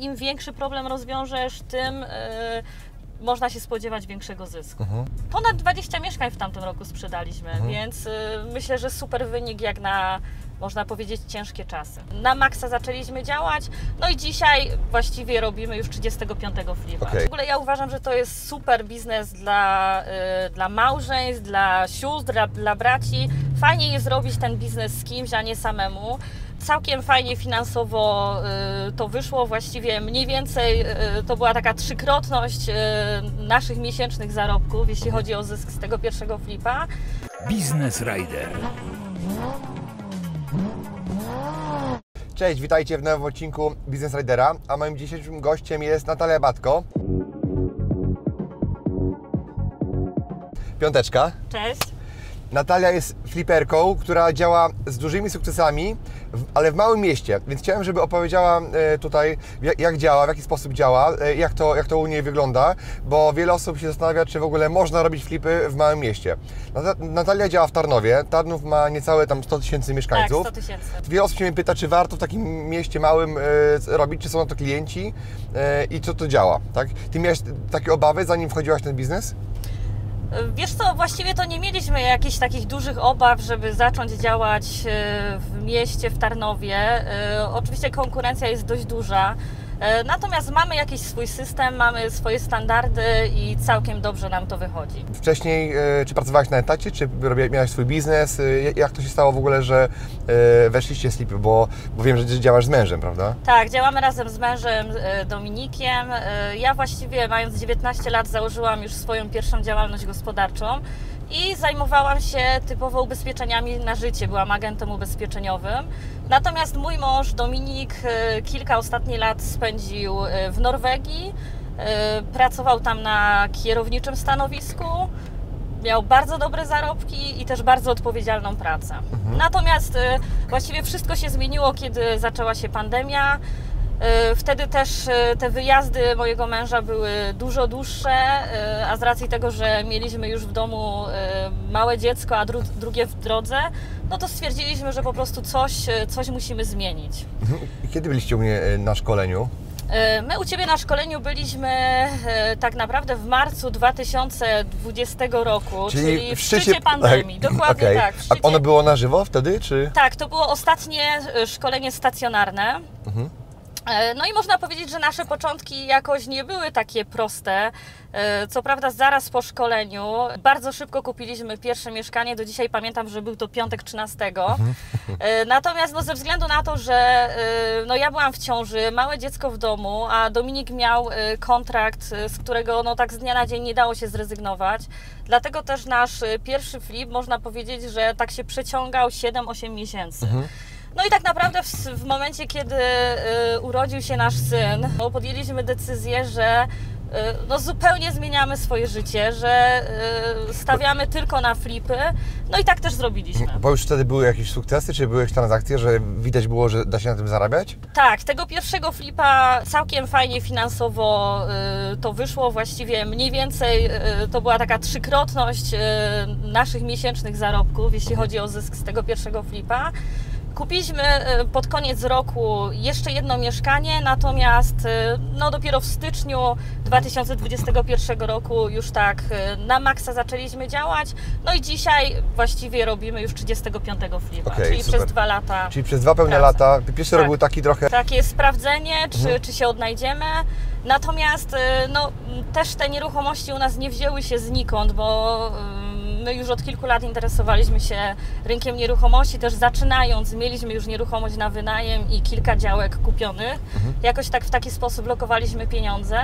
im większy problem rozwiążesz, tym można się spodziewać większego zysku. Ponad 20 mieszkań w tamtym roku sprzedaliśmy, więc myślę, że super wynik jak na, można powiedzieć, ciężkie czasy. Na maksa zaczęliśmy działać, no i dzisiaj właściwie robimy już 35 flipa. Okay. W ogóle ja uważam, że to jest super biznes dla małżeństw, dla sióstr, dla braci. Fajnie jest robić ten biznes z kimś, a nie samemu. Całkiem fajnie finansowo to wyszło, właściwie mniej więcej to była taka trzykrotność naszych miesięcznych zarobków, jeśli chodzi o zysk z tego pierwszego flipa. Business Rider. Cześć, witajcie w nowym odcinku Business Ridera, a moim dzisiejszym gościem jest Natalia Batko. Piąteczka. Cześć. Natalia jest fliperką, która działa z dużymi sukcesami, ale w małym mieście, więc chciałem, żeby opowiedziała tutaj, jak działa, w jaki sposób działa, jak to u niej wygląda, bo wiele osób się zastanawia, czy w ogóle można robić flipy w małym mieście. Natalia działa w Tarnowie. Tarnów ma niecałe tam 100 tysięcy mieszkańców. Tak, 100 tysięcy. Wiele osób się mnie pyta, czy warto w takim mieście małym robić, czy są na to klienci i co to działa, tak? Ty miałeś takie obawy, zanim wchodziłaś w ten biznes? Wiesz co, właściwie to nie mieliśmy jakichś takich dużych obaw, żeby zacząć działać w mieście, w Tarnowie. Oczywiście konkurencja jest dość duża, natomiast mamy jakiś swój system, mamy swoje standardy i całkiem dobrze nam to wychodzi. Wcześniej czy pracowałaś na etacie, czy miałaś swój biznes? Jak to się stało w ogóle, że weszliście w flipy? Bo wiem, że działasz z mężem, prawda? Tak, działamy razem z mężem, Dominikiem. Ja właściwie mając 19 lat założyłam już swoją pierwszą działalność gospodarczą i zajmowałam się typowo ubezpieczeniami na życie, byłam agentem ubezpieczeniowym. Natomiast mój mąż Dominik kilka ostatnich lat spędził w Norwegii, pracował tam na kierowniczym stanowisku, miał bardzo dobre zarobki i też bardzo odpowiedzialną pracę. Natomiast właściwie wszystko się zmieniło, kiedy zaczęła się pandemia. Wtedy też te wyjazdy mojego męża były dużo dłuższe, a z racji tego, że mieliśmy już w domu małe dziecko, a drugie w drodze, no to stwierdziliśmy, że po prostu coś musimy zmienić. Kiedy byliście u mnie na szkoleniu? My u Ciebie na szkoleniu byliśmy tak naprawdę w marcu 2020 roku, czyli w szczycie pandemii. Tak, dokładnie okay. Tak. A ono było na żywo wtedy? Czy? Tak, to było ostatnie szkolenie stacjonarne. No i można powiedzieć, że nasze początki jakoś nie były takie proste. Co prawda zaraz po szkoleniu bardzo szybko kupiliśmy pierwsze mieszkanie. Do dzisiaj pamiętam, że był to piątek 13. Natomiast no, ze względu na to, że no, ja byłam w ciąży, małe dziecko w domu, a Dominik miał kontrakt, z którego no, tak z dnia na dzień nie dało się zrezygnować. Dlatego też nasz pierwszy flip, można powiedzieć, że tak się przeciągał 7-8 miesięcy. No i tak naprawdę w momencie, kiedy urodził się nasz syn, no, podjęliśmy decyzję, że no, zupełnie zmieniamy swoje życie, że stawiamy tylko na flipy. No i tak też zrobiliśmy. Bo już wtedy były jakieś sukcesy, czy były jakieś transakcje, że widać było, że da się na tym zarabiać? Tak, tego pierwszego flipa całkiem fajnie finansowo to wyszło. Właściwie mniej więcej to była taka trzykrotność naszych miesięcznych zarobków, jeśli chodzi o zysk z tego pierwszego flipa. Kupiliśmy pod koniec roku jeszcze jedno mieszkanie, natomiast no, dopiero w styczniu 2021 roku już tak na maksa zaczęliśmy działać. No i dzisiaj właściwie robimy już 35 flipa, okay, czyli super. Przez 2 lata. Czyli przez 2 pełne lata. Pierwszy rok był taki trochę... Takie sprawdzenie, czy się odnajdziemy. Natomiast no, też te nieruchomości u nas nie wzięły się znikąd, bo... My już od kilku lat interesowaliśmy się rynkiem nieruchomości, też zaczynając mieliśmy już nieruchomość na wynajem i kilka działek kupionych. Jakoś tak w taki sposób lokowaliśmy pieniądze.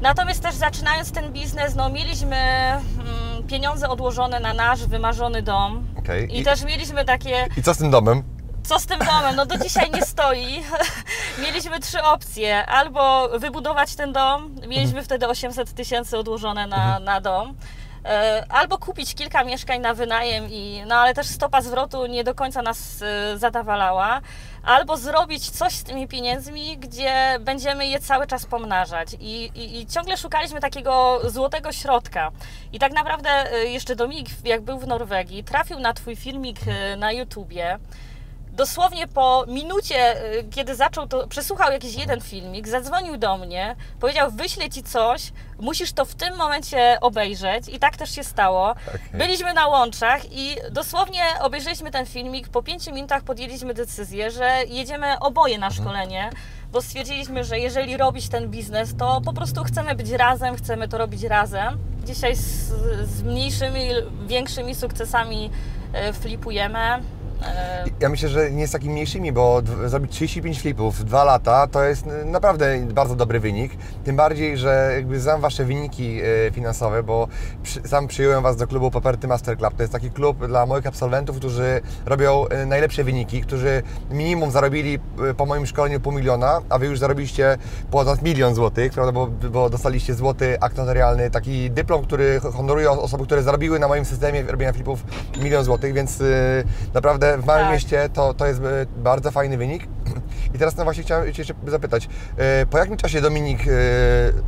Natomiast też zaczynając ten biznes, no mieliśmy pieniądze odłożone na nasz wymarzony dom. Okay. I też mieliśmy takie... I co z tym domem? Co z tym domem? No do dzisiaj nie stoi. Mieliśmy 3 opcje. Albo wybudować ten dom, mieliśmy wtedy 800 tysięcy odłożone na dom. Albo kupić kilka mieszkań na wynajem, no ale też stopa zwrotu nie do końca nas zadawalała, albo zrobić coś z tymi pieniędzmi, gdzie będziemy je cały czas pomnażać i ciągle szukaliśmy takiego złotego środka. I tak naprawdę jeszcze Dominik, jak był w Norwegii, trafił na Twój filmik na YouTubie, dosłownie po minucie, kiedy zaczął to, przesłuchał jakiś jeden filmik, zadzwonił do mnie, powiedział: wyślę ci coś, musisz to w tym momencie obejrzeć, i tak też się stało. Okay. Byliśmy na łączach i dosłownie obejrzeliśmy ten filmik, po 5 minutach podjęliśmy decyzję, że jedziemy oboje na szkolenie, bo stwierdziliśmy, że jeżeli robić ten biznes, to po prostu chcemy być razem, chcemy to robić razem. Dzisiaj z mniejszymi, większymi sukcesami flipujemy. Ja myślę, że nie z takimi mniejszymi, bo zrobić 35 flipów w 2 lata to jest naprawdę bardzo dobry wynik. Tym bardziej, że jakby znam Wasze wyniki finansowe, bo sam przyjąłem Was do klubu Property Master Club. To jest taki klub dla moich absolwentów, którzy robią najlepsze wyniki, którzy minimum zarobili po moim szkoleniu 500 000, a Wy już zarobiliście ponad 1 000 000 złotych, prawda? Bo dostaliście złoty akt notarialny, taki dyplom, który honoruje osoby, które zarobiły na moim systemie robienia flipów 1 000 000 złotych, więc naprawdę w małym mieście to jest bardzo fajny wynik. I teraz właśnie chciałem Cię jeszcze zapytać, po jakim czasie Dominik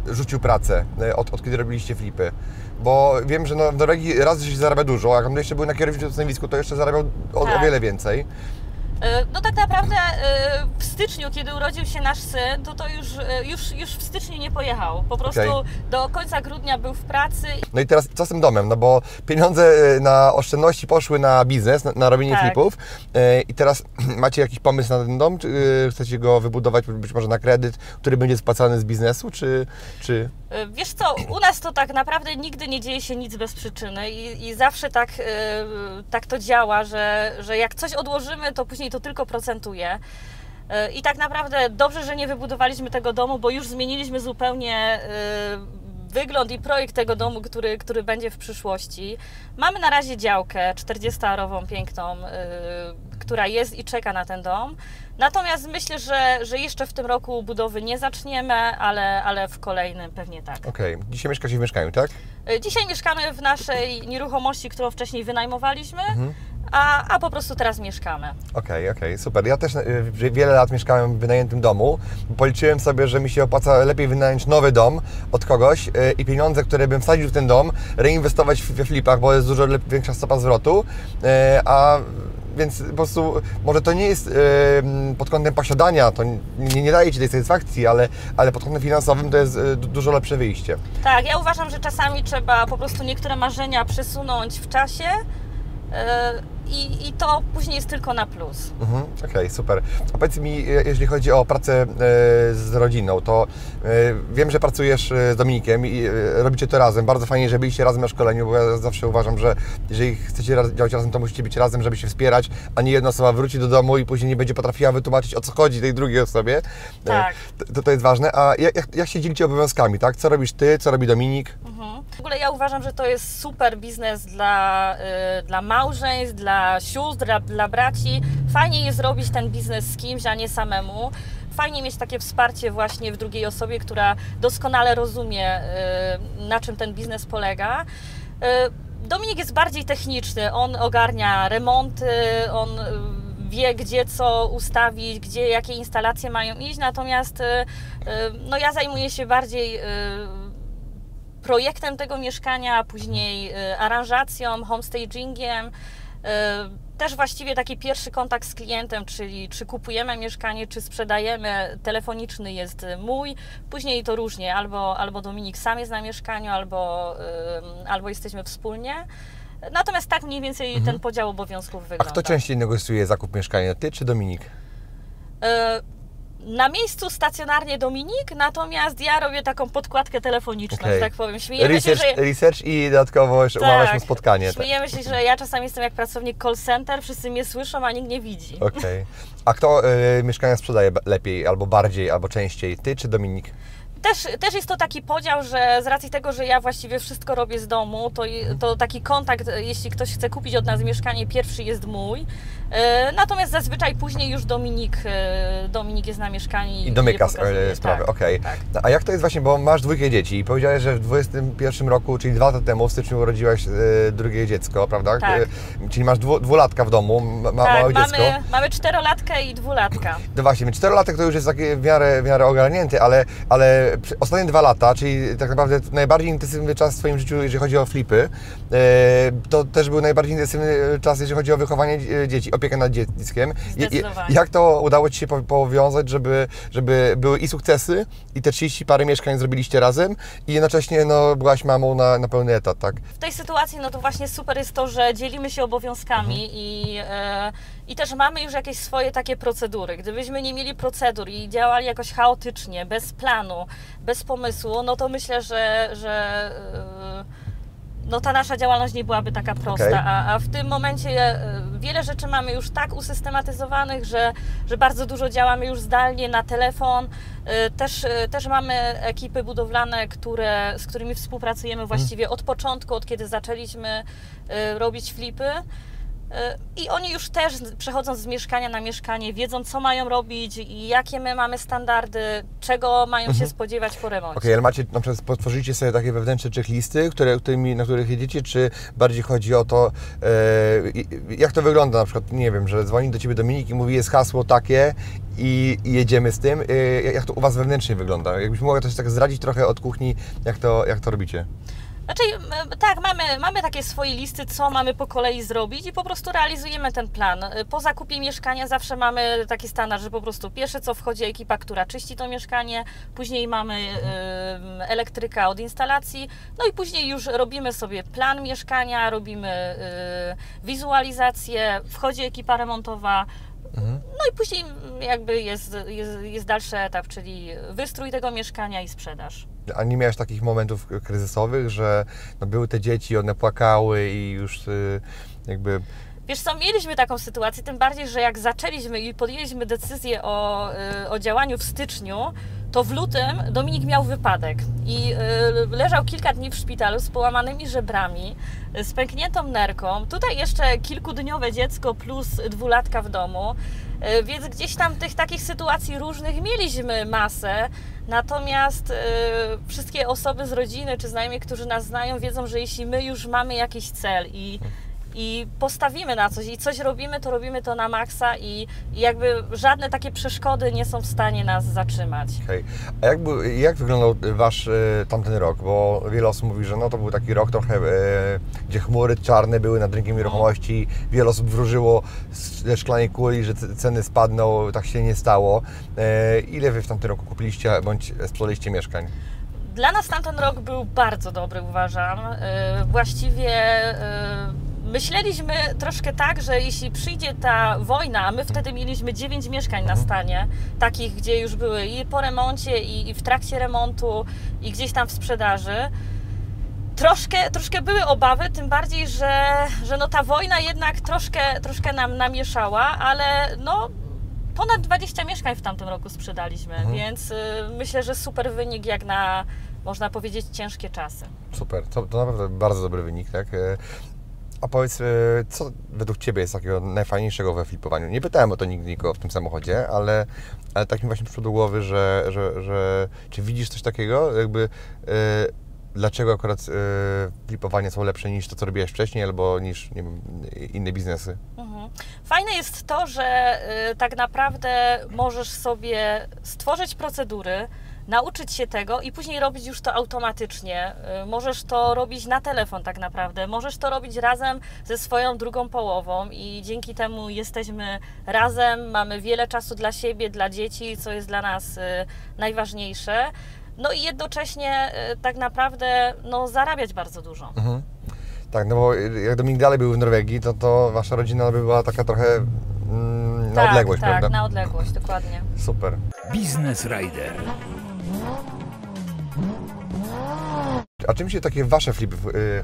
rzucił pracę, od kiedy robiliście flipy? Bo wiem, że w Norwegii raz się zarabia dużo, a on jeszcze był na kierowniczym stanowisku, to jeszcze zarabiał o wiele więcej. No tak naprawdę w styczniu, kiedy urodził się nasz syn, to już w styczniu nie pojechał. Po prostu do końca grudnia był w pracy. No i teraz co z tym domem? No bo pieniądze na oszczędności poszły na biznes, na robienie flipów. I teraz macie jakiś pomysł na ten dom? Czy chcecie go wybudować być może na kredyt, który będzie spłacany z biznesu? Czy... Wiesz co, u nas to tak naprawdę nigdy nie dzieje się nic bez przyczyny i zawsze tak to działa, że jak coś odłożymy, to później to tylko procentuje. I tak naprawdę dobrze, że nie wybudowaliśmy tego domu, bo już zmieniliśmy zupełnie wygląd i projekt tego domu, który będzie w przyszłości. Mamy na razie działkę 40-arową, piękną, która jest i czeka na ten dom. Natomiast myślę, że jeszcze w tym roku budowy nie zaczniemy, ale w kolejnym pewnie tak. Okej. Dzisiaj mieszkacie w mieszkaniu, tak? Dzisiaj mieszkamy w naszej nieruchomości, którą wcześniej wynajmowaliśmy. A po prostu teraz mieszkamy. Okej, super. Ja też wiele lat mieszkałem w wynajętym domu. Policzyłem sobie, że mi się opłaca lepiej wynająć nowy dom od kogoś i pieniądze, które bym wsadził w ten dom, reinwestować we flipach, bo jest dużo większa stopa zwrotu. Więc po prostu, może to nie jest pod kątem posiadania, to nie daje Ci tej satysfakcji, ale pod kątem finansowym to jest dużo lepsze wyjście. Tak, ja uważam, że czasami trzeba po prostu niektóre marzenia przesunąć w czasie, i to później jest tylko na plus. Okej, super. A powiedz mi, jeżeli chodzi o pracę z rodziną, to wiem, że pracujesz z Dominikiem i robicie to razem. Bardzo fajnie, że byliście razem na szkoleniu, bo ja zawsze uważam, że jeżeli chcecie działać razem, to musicie być razem, żeby się wspierać, a nie jedna osoba wróci do domu i później nie będzie potrafiła wytłumaczyć, o co chodzi tej drugiej osobie. Tak. To jest ważne. A jak się dzielicie obowiązkami, tak? Co robisz Ty, co robi Dominik? W ogóle ja uważam, że to jest super biznes dla małżeństw, dla sióstr, dla braci. Fajnie jest robić ten biznes z kimś, a nie samemu. Fajnie mieć takie wsparcie właśnie w drugiej osobie, która doskonale rozumie, na czym ten biznes polega. Dominik jest bardziej techniczny, on ogarnia remonty, on wie, gdzie co ustawić, gdzie jakie instalacje mają iść, natomiast no ja zajmuję się bardziej projektem tego mieszkania, później aranżacją, homestagingiem. Też właściwie taki pierwszy kontakt z klientem, czyli czy kupujemy mieszkanie, czy sprzedajemy, telefoniczny jest mój. Później to różnie, albo Dominik sam jest na mieszkaniu, albo jesteśmy wspólnie. Natomiast tak mniej więcej ten podział obowiązków wygląda. A kto częściej negocjuje zakup mieszkania, Ty czy Dominik? Na miejscu stacjonarnie Dominik, natomiast ja robię taką podkładkę telefoniczną, że tak powiem. Research i dodatkowo umawiasz mu spotkanie. Śmiejemy się, że ja czasami jestem jak pracownik call center, wszyscy mnie słyszą, a nikt nie widzi. A kto mieszkania sprzedaje lepiej, albo bardziej, albo częściej? Ty czy Dominik? Też jest to taki podział, że z racji tego, że ja właściwie wszystko robię z domu, to taki kontakt, jeśli ktoś chce kupić od nas mieszkanie, pierwszy jest mój. Natomiast zazwyczaj później już Dominik jest na mieszkaniu i domyka sprawy. A jak to jest właśnie, bo masz 2 dzieci i powiedziałeś, że w 21 roku, czyli 2 lata temu, w styczniu urodziłaś drugie dziecko, prawda? Czyli masz 2-latka w domu, małe dziecko. Mamy 4-latkę i 2-latka. No właśnie, 4-latek to już jest takie w miarę ogarnięty, ale ostatnie 2 lata, czyli tak naprawdę najbardziej intensywny czas w Twoim życiu, jeżeli chodzi o flipy, to też był najbardziej intensywny czas, jeżeli chodzi o wychowanie dzieci. opiekę nad dzieckiem. Jak to udało Ci się powiązać, żeby były i sukcesy, i te 30 parę mieszkań zrobiliście razem, i jednocześnie no, byłaś mamą na pełny etat, tak? W tej sytuacji no to właśnie super jest to, że dzielimy się obowiązkami i też mamy już jakieś swoje takie procedury. Gdybyśmy nie mieli procedur i działali jakoś chaotycznie, bez planu, bez pomysłu, no to myślę, że no ta nasza działalność nie byłaby taka prosta, okay. A w tym momencie wiele rzeczy mamy już tak usystematyzowanych, że bardzo dużo działamy już zdalnie, na telefon. Też mamy ekipy budowlane, z którymi współpracujemy właściwie od początku, od kiedy zaczęliśmy robić flipy. I oni już też, przechodząc z mieszkania na mieszkanie, wiedzą, co mają robić i jakie my mamy standardy, czego mają się spodziewać po remoncie. Okej, ale macie, na przykład potworzycie sobie takie wewnętrzne checklisty, na których jedziecie, czy bardziej chodzi o to, jak to wygląda, na przykład, nie wiem, że dzwoni do Ciebie Dominik i mówi, jest hasło takie i jedziemy z tym. Jak to u Was wewnętrznie wygląda? Jakbyś mogła też tak zdradzić trochę od kuchni, jak to robicie? Znaczy, tak, mamy takie swoje listy, co mamy po kolei zrobić i po prostu realizujemy ten plan. Po zakupie mieszkania zawsze mamy taki standard, że po prostu pierwsze co wchodzi ekipa, która czyści to mieszkanie, później mamy elektryka od instalacji, no i później już robimy sobie plan mieszkania, robimy wizualizację, wchodzi ekipa remontowa. No i później jakby jest dalszy etap, czyli wystrój tego mieszkania i sprzedaż. A nie miałeś takich momentów kryzysowych, że no były te dzieci, one płakały i już jakby... Wiesz co, mieliśmy taką sytuację, tym bardziej, że jak zaczęliśmy i podjęliśmy decyzję o działaniu w styczniu, to w lutym Dominik miał wypadek i leżał kilka dni w szpitalu z połamanymi żebrami, z pękniętą nerką. Tutaj jeszcze kilkudniowe dziecko plus dwulatka w domu, więc gdzieś tam tych takich sytuacji różnych mieliśmy masę. Natomiast wszystkie osoby z rodziny czy znajomych, którzy nas znają, wiedzą, że jeśli my już mamy jakiś cel i postawimy na coś i coś robimy, to robimy to na maksa i jakby żadne takie przeszkody nie są w stanie nas zatrzymać. Okay. A jak wyglądał Wasz tamten rok? Bo wiele osób mówi, że no to był taki rok trochę, gdzie chmury czarne były nad rynkiem nieruchomości, wiele osób wróżyło ze szklanej kuli, że ceny spadną, tak się nie stało. Ile Wy w tamtym roku kupiliście bądź sprzedaliście mieszkań? Dla nas tamten rok był bardzo dobry, uważam. Właściwie myśleliśmy troszkę tak, że jeśli przyjdzie ta wojna, a my wtedy mieliśmy 9 mieszkań na stanie, takich, gdzie już były i po remoncie, i w trakcie remontu, i gdzieś tam w sprzedaży. Troszkę były obawy, tym bardziej, że no ta wojna jednak troszkę nam namieszała, ale no ponad 20 mieszkań w tamtym roku sprzedaliśmy, więc myślę, że super wynik jak na, można powiedzieć, ciężkie czasy. Super, to naprawdę bardzo dobry wynik, tak? A powiedz, co według Ciebie jest takiego najfajniejszego we flipowaniu? Nie pytałem o to nikogo w tym samochodzie, ale tak mi właśnie przyszło do głowy, że czy widzisz coś takiego, jakby dlaczego akurat flipowania są lepsze niż to, co robiłeś wcześniej, albo niż, nie wiem, inne biznesy? Fajne jest to, że tak naprawdę możesz sobie stworzyć procedury, nauczyć się tego i później robić już to automatycznie. Możesz to robić na telefon tak naprawdę, możesz to robić razem ze swoją drugą połową i dzięki temu jesteśmy razem, mamy wiele czasu dla siebie, dla dzieci, co jest dla nas najważniejsze. No i jednocześnie tak naprawdę no, zarabiać bardzo dużo. Tak, no bo jak Dominik dalej był w Norwegii, to Wasza rodzina by była taka trochę na odległość, prawda? Tak, na odległość, dokładnie. Super. Business Rider. A czym się takie Wasze flipy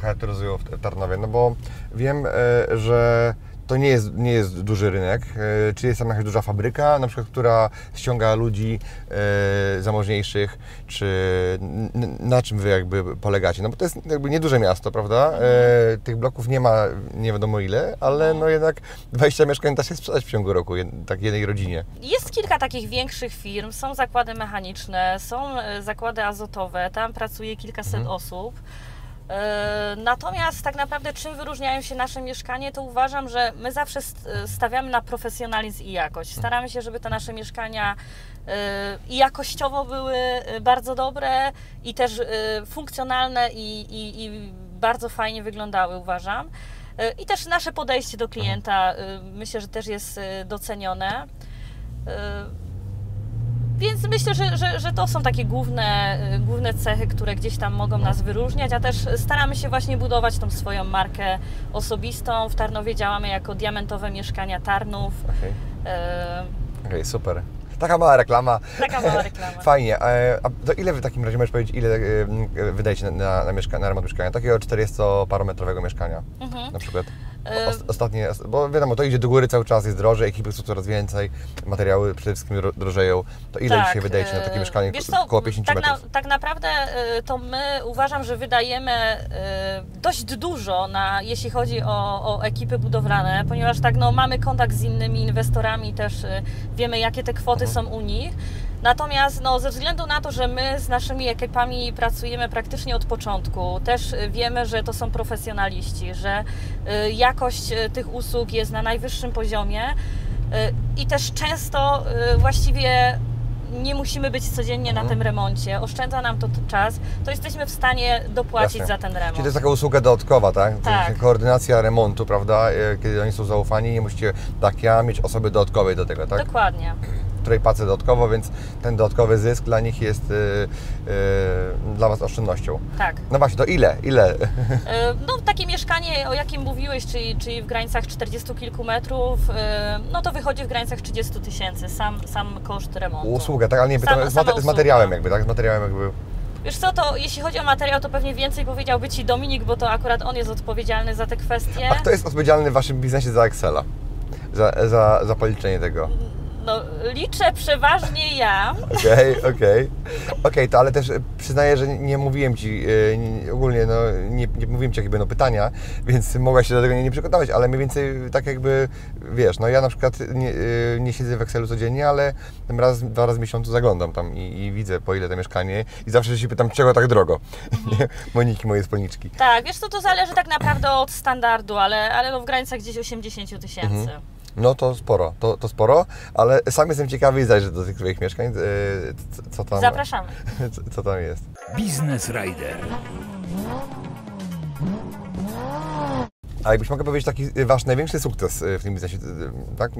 charakteryzują w Tarnowie? No bo wiem, że to nie jest duży rynek. Czy jest tam jakaś duża fabryka, na przykład, która ściąga ludzi zamożniejszych, czy na czym Wy jakby polegacie? No bo to jest jakby nieduże miasto, prawda? Tych bloków nie ma nie wiadomo ile, ale no jednak 20 mieszkań da się sprzedać w ciągu roku, tak jednej rodzinie. Jest kilka takich większych firm, są zakłady mechaniczne, są zakłady azotowe, tam pracuje kilkaset osób. Natomiast tak naprawdę czym wyróżniają się nasze mieszkania, to uważam, że my zawsze stawiamy na profesjonalizm i jakość. Staramy się, żeby te nasze mieszkania i jakościowo były bardzo dobre i też funkcjonalne i bardzo fajnie wyglądały, uważam. I też nasze podejście do klienta, myślę, że też jest docenione. Więc myślę, że to są takie główne cechy, które gdzieś tam mogą nas wyróżniać, a też staramy się właśnie budować tą swoją markę osobistą. W Tarnowie działamy jako diamentowe mieszkania Tarnów. Okej, okay, super. Taka mała reklama. Taka mała reklama. Fajnie. A to ile w takim razie możesz powiedzieć, ile wydajecie na remont mieszkania? Takiego 40-parometrowego mieszkania na przykład. Ostatnie, bo wiadomo, to idzie do góry cały czas, jest drożej, ekipy są coraz więcej, materiały przede wszystkim drożeją. To ile tak, dzisiaj wydajecie na takie mieszkanie? Około 50 metrów? Tak naprawdę to my uważam, że wydajemy dość dużo, jeśli chodzi o ekipy budowlane, ponieważ tak no, mamy kontakt z innymi inwestorami, też wiemy, jakie te kwoty są u nich. Natomiast no, ze względu na to, że my z naszymi ekipami pracujemy praktycznie od początku, też wiemy, że to są profesjonaliści, że jakość tych usług jest na najwyższym poziomie i też często właściwie nie musimy być codziennie na tym remoncie, oszczędza nam to czas, to jesteśmy w stanie dopłacić za ten remont. Czyli to jest taka usługa dodatkowa, tak? Tak. Koordynacja remontu, prawda? Kiedy oni są zaufani, nie musicie mieć osoby dodatkowej do tego, tak? Dokładnie. Której płacę dodatkowo, więc ten dodatkowy zysk dla nich jest dla Was oszczędnością. Tak. No właśnie, to ile? No takie mieszkanie, o jakim mówiłeś, czyli w granicach 40 kilku metrów, no to wychodzi w granicach 30 000, sam koszt remontu. Usługa, tak, ale nie z materiałem jakby, tak? Z materiałem jakby. Wiesz co, to jeśli chodzi o materiał, to pewnie więcej powiedziałby Ci Dominik, bo to akurat on jest odpowiedzialny za te kwestie. A kto jest odpowiedzialny w Waszym biznesie za Excela? Za policzenie tego? No, liczę przeważnie ja. Okej, to ale też przyznaję, że nie mówiłem Ci ogólnie, no, nie mówiłem Ci jakby pytania, więc mogłaś się do tego nie przygotować, ale mniej więcej tak jakby, wiesz, no ja na przykład nie siedzę w Excelu codziennie, ale tym dwa razy w miesiącu zaglądam tam i widzę, po ile to mieszkanie i zawsze się pytam, czego tak drogo? Moniki, moje wspólniczki. Tak, wiesz co, to zależy tak naprawdę od standardu, ale no w granicach gdzieś 80 000. No to sporo, to sporo, ale sam jestem ciekawy i zajrzę do tych swoich mieszkań, co tam... Zapraszamy. Co tam jest. Business Rider. A jakbyś mogła powiedzieć taki Wasz największy sukces w tym biznesie, tak?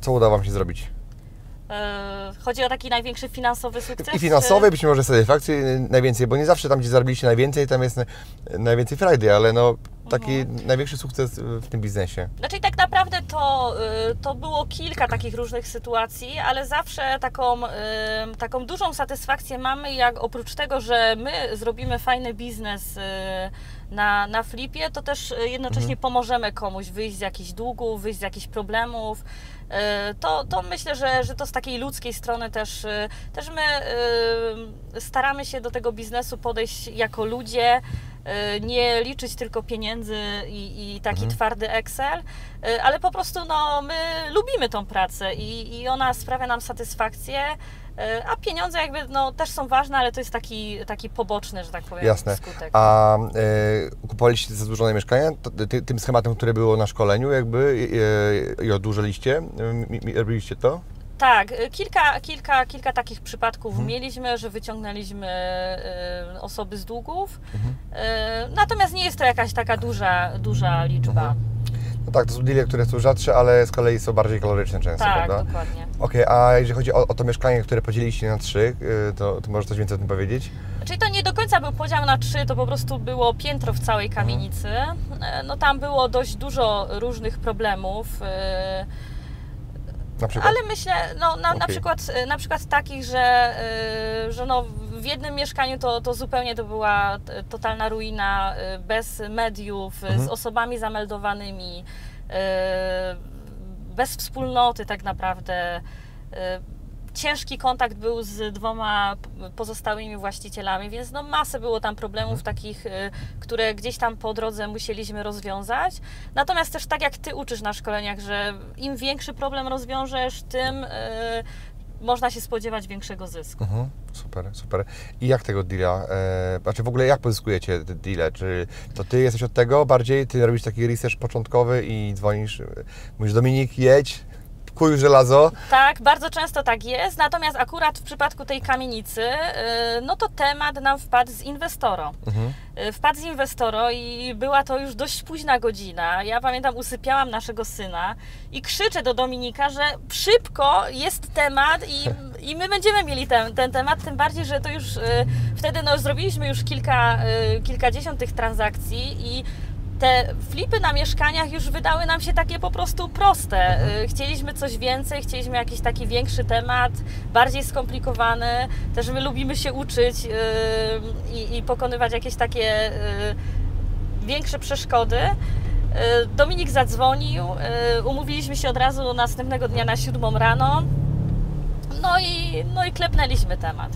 Co udało Wam się zrobić? Chodzi o taki największy finansowy sukces? I finansowy, być może satysfakcji najwięcej, bo nie zawsze tam, gdzie zarobiliście najwięcej, tam jest najwięcej frajdy, ale no... Taki największy sukces w tym biznesie. Znaczy tak naprawdę to było kilka takich różnych sytuacji, ale zawsze taką dużą satysfakcję mamy, jak oprócz tego, że my zrobimy fajny biznes na flipie, to też jednocześnie pomożemy komuś wyjść z jakichś długów, wyjść z jakichś problemów. To myślę, że to z takiej ludzkiej strony też my staramy się do tego biznesu podejść jako ludzie, nie liczyć tylko pieniędzy i taki twardy Excel, ale po prostu no, my lubimy tą pracę i ona sprawia nam satysfakcję, a pieniądze jakby no, też są ważne, ale to jest taki poboczny, że tak powiem, jasne. Skutek. A kupowaliście zadłużone mieszkania tym schematem, które było na szkoleniu jakby i oddłużyliście? Robiliście to? Tak, kilka takich przypadków mieliśmy, że wyciągnęliśmy osoby z długów, natomiast nie jest to jakaś taka duża liczba. No tak, to są deale, które są rzadsze, ale z kolei są bardziej koloryczne często, tak, prawda? Tak, dokładnie. Okej, a jeżeli chodzi o to mieszkanie, które podzieliliście na 3, to możesz coś więcej o tym powiedzieć? Czyli to nie do końca był podział na 3, to po prostu było piętro w całej kamienicy. No tam było dość dużo różnych problemów. Ale myślę, no, na przykład takich, że no, w jednym mieszkaniu to zupełnie to była totalna ruina, bez mediów, z osobami zameldowanymi, bez wspólnoty tak naprawdę. Ciężki kontakt był z 2 pozostałymi właścicielami, więc no masę było tam problemów takich, które gdzieś tam po drodze musieliśmy rozwiązać. Natomiast też tak jak Ty uczysz na szkoleniach, że im większy problem rozwiążesz, tym można się spodziewać większego zysku. Super, super. I jak tego deala, znaczy w ogóle jak pozyskujecie te deale? Czy to Ty jesteś od tego bardziej, Ty robisz taki research początkowy i dzwonisz, mówisz Dominik, jedź? kuj żelazo. Tak, bardzo często tak jest, natomiast akurat w przypadku tej kamienicy, no to temat nam wpadł z Investoro. Mhm. Wpadł z Investoro i była to już dość późna godzina. Ja pamiętam, usypiałam naszego syna i krzyczę do Dominika, że szybko jest temat i my będziemy mieli ten temat, tym bardziej, że to już wtedy no, zrobiliśmy już kilkadziesiąt tych transakcji i te flipy na mieszkaniach już wydały nam się takie po prostu proste. Chcieliśmy coś więcej, chcieliśmy jakiś taki większy temat, bardziej skomplikowany. Też my lubimy się uczyć i pokonywać jakieś takie większe przeszkody. Dominik zadzwonił, umówiliśmy się od razu następnego dnia na 7 rano. No i klepnęliśmy temat.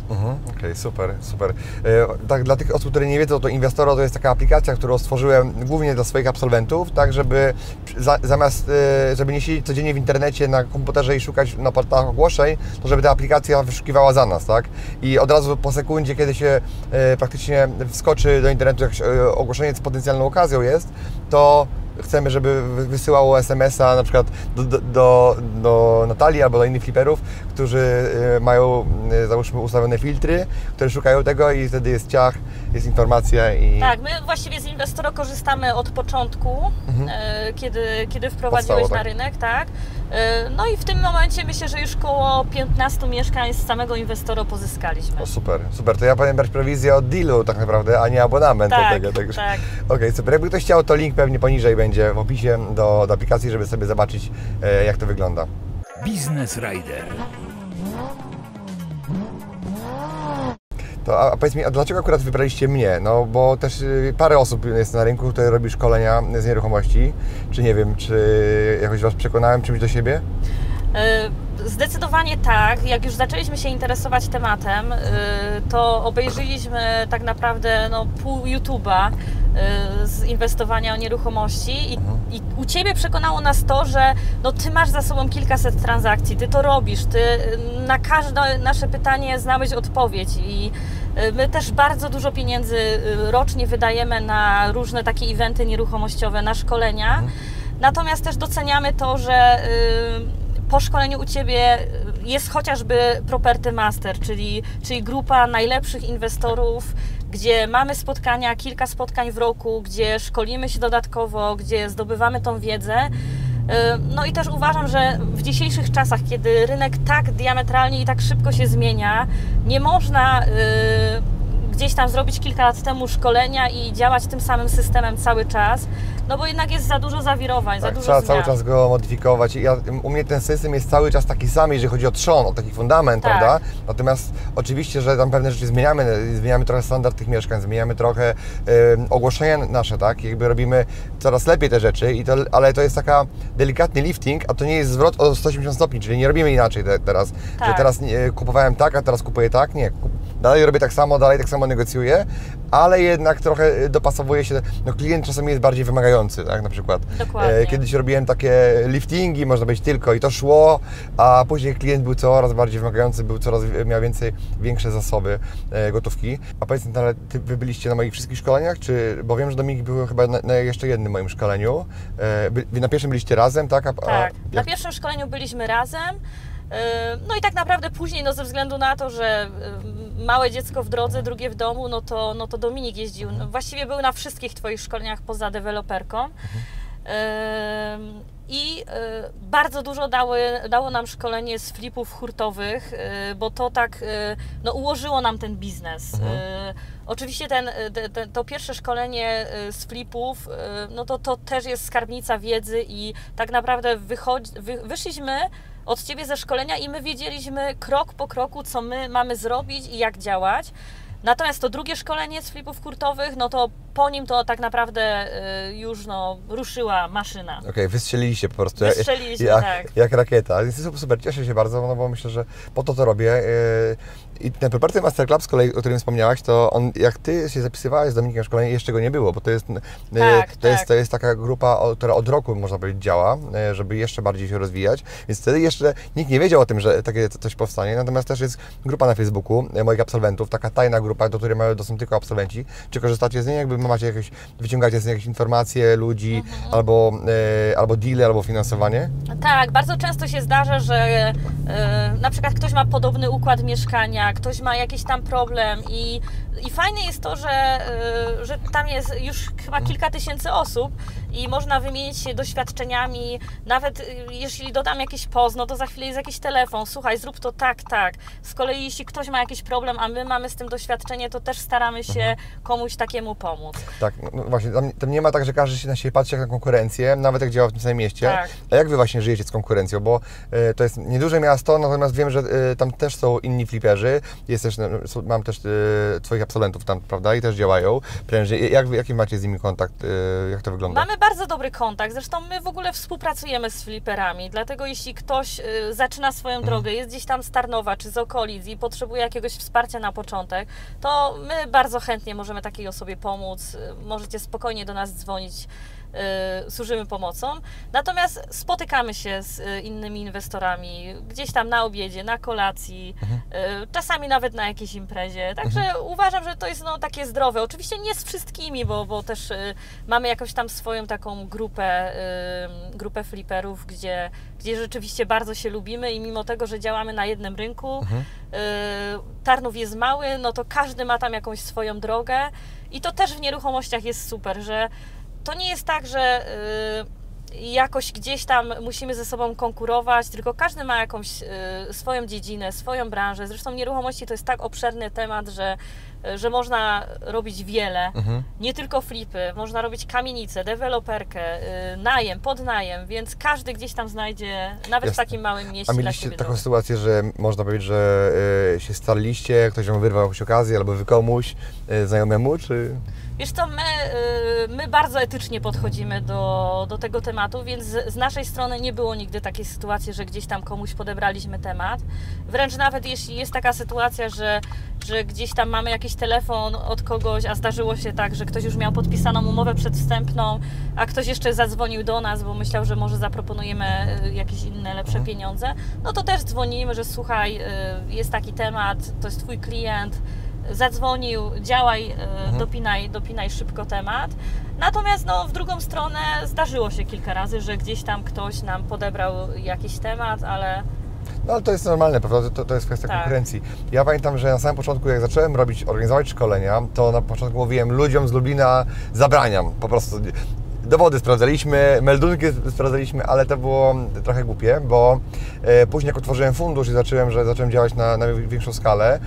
Okej, super, super. Tak, dla tych osób, które nie wiedzą, to Investoro to jest taka aplikacja, którą stworzyłem głównie dla swoich absolwentów, tak żeby zamiast żeby nie siedzieć codziennie w internecie na komputerze i szukać na portalach ogłoszeń, to żeby ta aplikacja wyszukiwała za nas, tak? I od razu po sekundzie, kiedy się praktycznie wskoczy do internetu jakieś ogłoszenie z potencjalną okazją jest, to chcemy, żeby wysyłało SMS-a na przykład do Natalii albo do innych fliperów, którzy mają, załóżmy, ustawione filtry, które szukają tego i wtedy jest ciach, jest informacja i... Tak, my właściwie z Investoro korzystamy od początku, kiedy wprowadziłeś na rynek, tak? No i w tym momencie myślę, że już koło 15 mieszkań z samego Investoro pozyskaliśmy. O, super, super. To ja powinien brać prowizję od dealu tak naprawdę, a nie abonament do tego. Tak, tak. Okej, super. Jakby ktoś chciał, to link pewnie poniżej będzie w opisie do aplikacji, żeby sobie zobaczyć, jak to wygląda. Business Rider. A powiedz mi, a dlaczego akurat wybraliście mnie? No bo też parę osób jest na rynku, które robi szkolenia z nieruchomości. Czy nie wiem, czy jakoś Was przekonałem czymś do siebie? Zdecydowanie tak. Jak już zaczęliśmy się interesować tematem, to obejrzyliśmy tak naprawdę no, pół YouTube'a z inwestowania o nieruchomości i u Ciebie przekonało nas to, że no, Ty masz za sobą kilkaset transakcji, Ty to robisz, Ty na każde nasze pytanie znałeś odpowiedź i my też bardzo dużo pieniędzy rocznie wydajemy na różne takie eventy nieruchomościowe, na szkolenia, natomiast też doceniamy to, że po szkoleniu u Ciebie jest chociażby Property Master, czyli grupa najlepszych inwestorów, gdzie mamy spotkania, kilka spotkań w roku, gdzie szkolimy się dodatkowo, gdzie zdobywamy tą wiedzę. No i też uważam, że w dzisiejszych czasach, kiedy rynek tak diametralnie i tak szybko się zmienia, nie można gdzieś tam zrobić kilka lat temu szkolenia i działać tym samym systemem cały czas, no bo jednak jest za dużo zawirowań, tak, za dużo zmian. Trzeba cały czas go modyfikować. U mnie ten system jest cały czas taki sam, jeżeli chodzi o trzon, o taki fundament, tak, prawda? Natomiast oczywiście, że tam pewne rzeczy zmieniamy trochę standard tych mieszkań, zmieniamy trochę ogłoszenia nasze, tak? Jakby robimy coraz lepiej te rzeczy, ale to jest taka delikatny lifting, a to nie jest zwrot o 180 stopni, czyli nie robimy inaczej teraz, tak, że teraz kupowałem tak, a teraz kupuję tak, nie. Dalej robię tak samo, dalej tak samo negocjuję, ale jednak trochę dopasowuje się, no klient czasami jest bardziej wymagający, tak, na przykład. Dokładnie. Kiedyś robiłem takie liftingi, można być tylko i to szło, a później klient był coraz bardziej wymagający, miał większe zasoby gotówki. A powiedz mi, ale Wy byliście na moich wszystkich szkoleniach, bo wiem, że Dominik był chyba na jeszcze jednym moim szkoleniu. Na pierwszym byliście razem, tak? Tak, na pierwszym szkoleniu byliśmy razem. No i tak naprawdę później, no ze względu na to, że małe dziecko w drodze, drugie w domu, no to Dominik jeździł. No właściwie był na wszystkich Twoich szkoleniach poza deweloperką. I bardzo dużo dało nam szkolenie z flipów hurtowych, bo to tak no, ułożyło nam ten biznes. Oczywiście to pierwsze szkolenie z flipów, no to też jest skarbnica wiedzy i tak naprawdę wyszliśmy od Ciebie ze szkolenia i my wiedzieliśmy krok po kroku, co my mamy zrobić i jak działać. Natomiast to drugie szkolenie z flipów hurtowych, no to po nim to tak naprawdę już no, ruszyła maszyna. Okej, wystrzeliliście po prostu. Wystrzeliliście, tak. Jak rakieta. Jest super, cieszę się bardzo, no bo myślę, że po to robię. I ten Property Master Club, z kolei, o którym wspomniałaś, to on, jak Ty się zapisywałeś z Dominikiem na szkolenie, jeszcze go nie było, bo to jest taka grupa, która od roku, można powiedzieć, działa, żeby jeszcze bardziej się rozwijać, więc wtedy jeszcze nikt nie wiedział o tym, że takie coś powstanie, natomiast też jest grupa na Facebooku moich absolwentów, taka tajna grupa, do której mają dostęp tylko absolwenci. Czy korzystacie z niej? Jakby ciągle macie jakieś, wyciągacie z nich jakieś informacje, ludzi, albo deale, albo finansowanie? Tak, bardzo często się zdarza, że na przykład ktoś ma podobny układ mieszkania, ktoś ma jakiś tam problem i fajne jest to, że tam jest już chyba kilka tysięcy osób i można wymienić się doświadczeniami, nawet jeśli dodam jakieś pozno, to za chwilę jest jakiś telefon, słuchaj, zrób to tak, tak. Z kolei jeśli ktoś ma jakiś problem, a my mamy z tym doświadczenie, to też staramy się komuś takiemu pomóc. Tak, no właśnie, tam nie ma tak, że każdy się na siebie patrzy jak na konkurencję, nawet jak działa w tym samym mieście. Tak. A jak Wy właśnie żyjecie z konkurencją? Bo to jest nieduże miasto, natomiast wiem, że tam też są inni fliperzy, jest też, mam też Twoich absolwentów tam, prawda, i też działają prężnie. Jaki macie z nimi kontakt? Jak to wygląda? Mamy bardzo dobry kontakt, zresztą my w ogóle współpracujemy z fliperami, dlatego jeśli ktoś zaczyna swoją drogę, jest gdzieś tam z Tarnowa czy z okolic i potrzebuje jakiegoś wsparcia na początek, to my bardzo chętnie możemy takiej osobie pomóc, możecie spokojnie do nas dzwonić, służymy pomocą. Natomiast spotykamy się z innymi inwestorami gdzieś tam na obiedzie, na kolacji, czasami nawet na jakiejś imprezie. Także uważam, że to jest no, takie zdrowe. Oczywiście nie z wszystkimi, bo też mamy jakąś tam swoją taką grupę fliperów, gdzie rzeczywiście bardzo się lubimy i mimo tego, że działamy na jednym rynku, Tarnów jest mały, no to każdy ma tam jakąś swoją drogę i to też w nieruchomościach jest super, że to nie jest tak, że jakoś gdzieś tam musimy ze sobą konkurować, tylko każdy ma jakąś swoją dziedzinę, swoją branżę. Zresztą nieruchomości to jest tak obszerny temat, że można robić wiele, nie tylko flipy, można robić kamienice, deweloperkę, najem, podnajem, więc każdy gdzieś tam znajdzie, nawet w takim małym mieście. A mieliście taką sytuację, że można powiedzieć, że się starliście, ktoś wam wyrwał jakąś okazję, albo wy komuś, znajomemu, czy...? Wiesz co, my bardzo etycznie podchodzimy do tego tematu, więc z naszej strony nie było nigdy takiej sytuacji, że gdzieś tam komuś podebraliśmy temat. Wręcz nawet jeśli jest taka sytuacja, że gdzieś tam mamy jakiś telefon od kogoś, a zdarzyło się tak, że ktoś już miał podpisaną umowę przedwstępną, a ktoś jeszcze zadzwonił do nas, bo myślał, że może zaproponujemy jakieś inne, lepsze pieniądze, no to też dzwonimy, że słuchaj, jest taki temat, to jest Twój klient, zadzwonił, działaj, dopinaj szybko temat. Natomiast no, w drugą stronę zdarzyło się kilka razy, że gdzieś tam ktoś nam podebrał jakiś temat, ale... No ale to jest normalne, prawda? To jest kwestia konkurencji. Ja pamiętam, że na samym początku, jak zacząłem organizować szkolenia, to na początku mówiłem ludziom z Lublina zabraniam, po prostu. Dowody sprawdzaliśmy, meldunki sprawdzaliśmy, ale to było trochę głupie, bo później jak otworzyłem fundusz i zacząłem działać na większą skalę,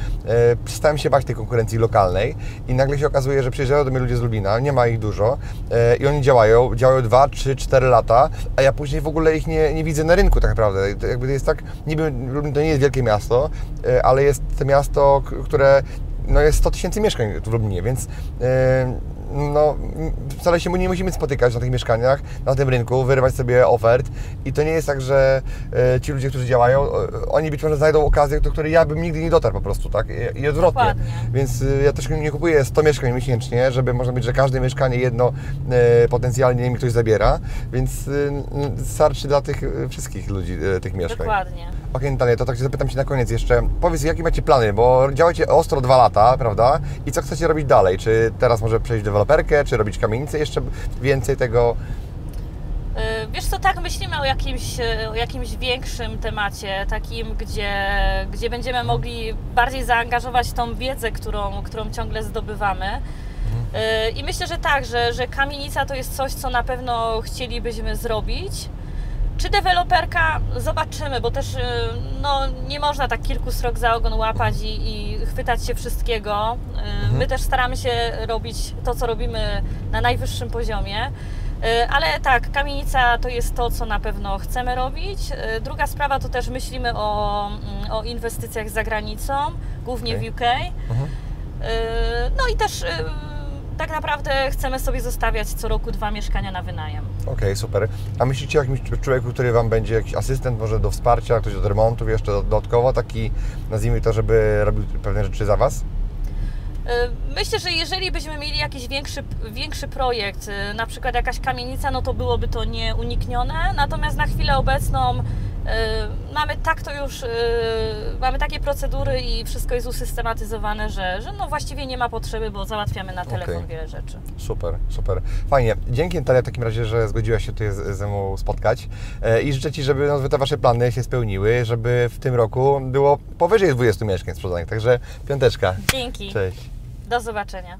przestałem się bać tej konkurencji lokalnej i nagle się okazuje, że przyjeżdżają do mnie ludzie z Lublina, nie ma ich dużo i oni działają 2, 3, 4 lata, a ja później w ogóle ich nie widzę na rynku tak naprawdę. To jakby jest tak, niby Lublin to nie jest wielkie miasto, ale jest to miasto, które no jest 100 tysięcy mieszkań w Lublinie, więc no, wcale się nie musimy spotykać na tych mieszkaniach, na tym rynku, wyrywać sobie ofert i to nie jest tak, że ci ludzie, którzy działają, oni być może znajdą okazję, do której ja bym nigdy nie dotarł po prostu, tak? I odwrotnie. Dokładnie. Więc ja też nie kupuję 100 mieszkań miesięcznie, żeby można być, że każde mieszkanie jedno potencjalnie mi ktoś zabiera, więc starczy dla tych wszystkich ludzi tych mieszkań. Dokładnie. Okej, Natalia, to tak zapytam Cię na koniec jeszcze, powiedz, jakie macie plany, bo działacie ostro 2 lata, prawda? I co chcecie robić dalej? Czy teraz może przejść do czy robić kamienicę, jeszcze więcej tego? Wiesz co, tak myślimy o jakimś większym temacie, takim, gdzie będziemy mogli bardziej zaangażować tą wiedzę, którą ciągle zdobywamy. I myślę, że tak, że kamienica to jest coś, co na pewno chcielibyśmy zrobić. Czy deweloperka? Zobaczymy, bo też no, nie można tak kilku srok za ogon łapać i chwytać się wszystkiego. My też staramy się robić to, co robimy na najwyższym poziomie. Ale tak, kamienica to jest to, co na pewno chcemy robić. Druga sprawa to też myślimy o inwestycjach za granicą, głównie w UK. No i też... Tak naprawdę chcemy sobie zostawiać co roku 2 mieszkania na wynajem. Okej, super. A myślicie o jakimś człowieku, który Wam będzie jakiś asystent, może do wsparcia, ktoś od remontów jeszcze dodatkowo, taki, nazwijmy to, żeby robił pewne rzeczy za Was? Myślę, że jeżeli byśmy mieli jakiś większy projekt, na przykład jakaś kamienica, no to byłoby to nieuniknione, natomiast na chwilę obecną Mamy tak to już, mamy takie procedury i wszystko jest usystematyzowane, że no właściwie nie ma potrzeby, bo załatwiamy na telefon wiele rzeczy. Super, super. Fajnie. Dzięki, Natalia, w takim razie, że zgodziłaś się tutaj ze mną spotkać i życzę Ci, żeby te Wasze plany się spełniły, żeby w tym roku było powyżej 20 mieszkań sprzedanych, także piąteczka. Dzięki. Cześć. Do zobaczenia.